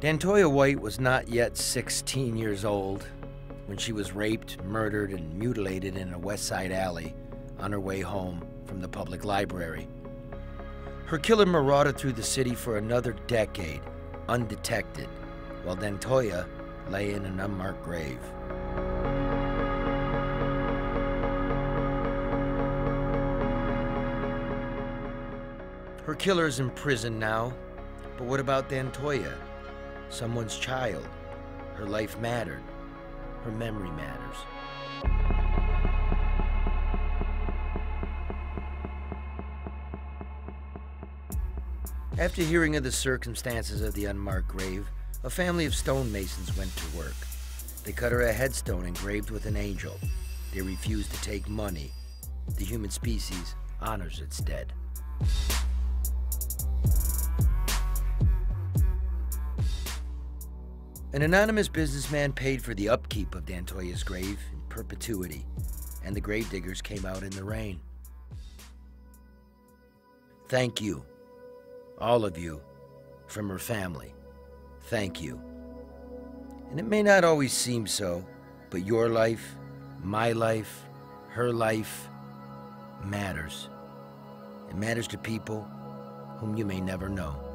Dantoya White was not yet 16 years old when she was raped, murdered, and mutilated in a West Side alley on her way home from the public library. Her killer marauded through the city for another decade, undetected, while Dantoya lay in an unmarked grave. Her killer is in prison now, but what about Dantoya? Someone's child. Her life mattered. Her memory matters. After hearing of the circumstances of the unmarked grave, a family of stonemasons went to work. They cut her a headstone engraved with an angel. They refused to take money. The human species honors its dead. An anonymous businessman paid for the upkeep of Dantoya's grave in perpetuity, and the gravediggers came out in the rain. Thank you. All of you, from her family, thank you. And it may not always seem so, but your life, my life, her life matters. It matters to people whom you may never know.